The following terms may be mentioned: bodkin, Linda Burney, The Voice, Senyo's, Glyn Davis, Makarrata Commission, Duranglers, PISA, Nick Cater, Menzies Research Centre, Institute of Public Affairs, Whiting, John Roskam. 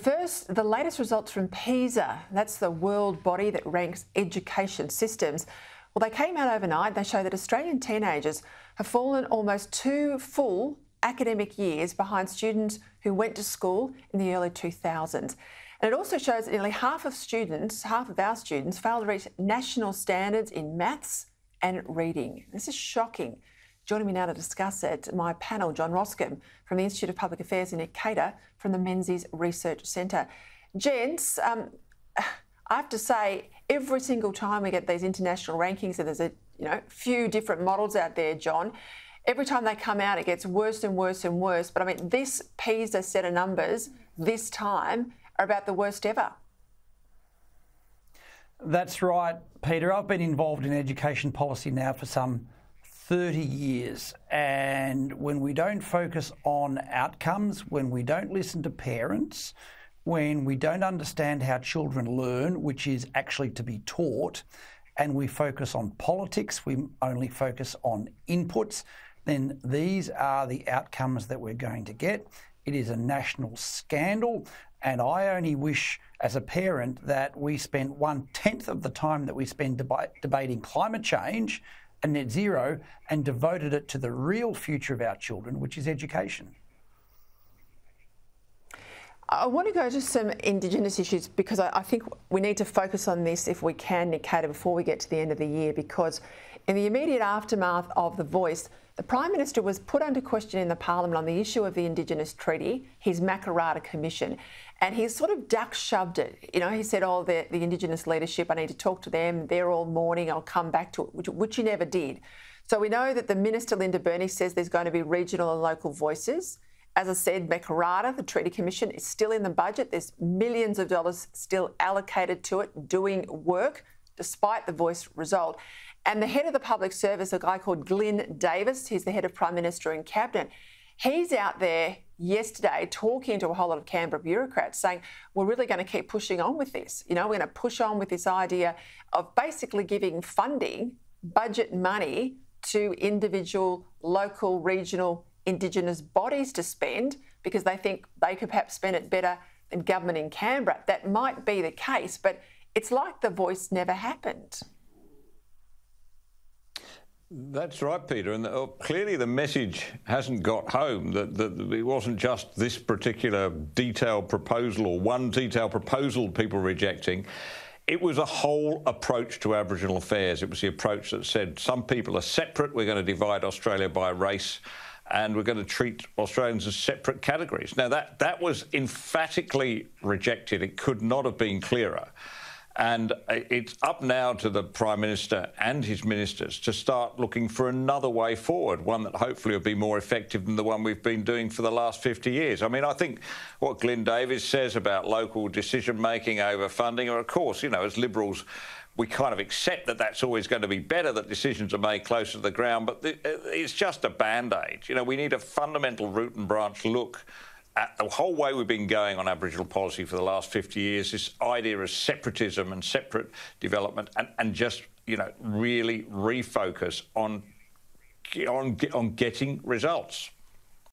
First, the latest results from PISA, that's the world body that ranks education systems. Well, they came out overnight. They show that Australian teenagers have fallen almost 2 full academic years behind students who went to school in the early 2000s. And it also shows that nearly half of our students, fail to reach national standards in maths and reading. This is shocking. Joining me now to discuss it, my panel, John Roskam from the Institute of Public Affairs and Nick Cater from the Menzies Research Centre. Gents, I have to say, every single time we get these international rankings, and there's a few different models out there, John, every time they come out, it gets worse and worse and worse. But I mean, this PISA set of numbers this time are about the worst ever. That's right, Peter. I've been involved in education policy now for some 30 years, and when we don't focus on outcomes, when we don't listen to parents, when we don't understand how children learn, which is actually to be taught, and we focus on politics, we only focus on inputs, then these are the outcomes that we're going to get. It is a national scandal, and I only wish as a parent that we spent 1/10 of the time that we spend debating climate change and net zero and devoted it to the real future of our children, which is education. I want to go to some Indigenous issues because I think we need to focus on this if we can, Nick Cater, before we get to the end of the year, because in the immediate aftermath of The Voice, the Prime Minister was put under question in the Parliament on the issue of the Indigenous treaty, his Makarrata Commission, and he sort of duck-shoved it. You know, he said, oh, the Indigenous leadership, I need to talk to them, they're all mourning, I'll come back to it, which he never did. So we know that the Minister, Linda Burney, says there's going to be regional and local voices. As I said, Makarrata, the Treaty Commission, is still in the budget. There's millions of dollars still allocated to it, doing work, despite the Voice result. And the head of the public service, a guy called Glyn Davis, he's the head of Prime Minister and Cabinet, he's out there yesterday talking to a whole lot of Canberra bureaucrats saying, we're really going to keep pushing on with this. You know, we're going to push on with this idea of basically giving funding, budget money, to individual, local, regional Indigenous bodies to spend because they think they could perhaps spend it better than government in Canberra. That might be the case, but it's like The Voice never happened. That's right, Peter. And clearly the message hasn't got home, that it wasn't just this particular detailed proposal or one detailed proposal people rejecting. It was a whole approach to Aboriginal affairs. It was the approach that said some people are separate, we're going to divide Australia by race, and we're going to treat Australians as separate categories. Now, that was emphatically rejected. It could not have been clearer. And it's up now to the Prime Minister and his ministers to start looking for another way forward, one that hopefully will be more effective than the one we've been doing for the last 50 years. I mean, I think what Glyn Davis says about local decision-making over funding, or of course, you know, as Liberals, we kind of accept that that's always going to be better, that decisions are made closer to the ground, but it's just a Band-Aid. You know, we need a fundamental root and branch look at the whole way we've been going on Aboriginal policy for the last 50 years, this idea of separatism and separate development, and just, you know, really refocus on getting results.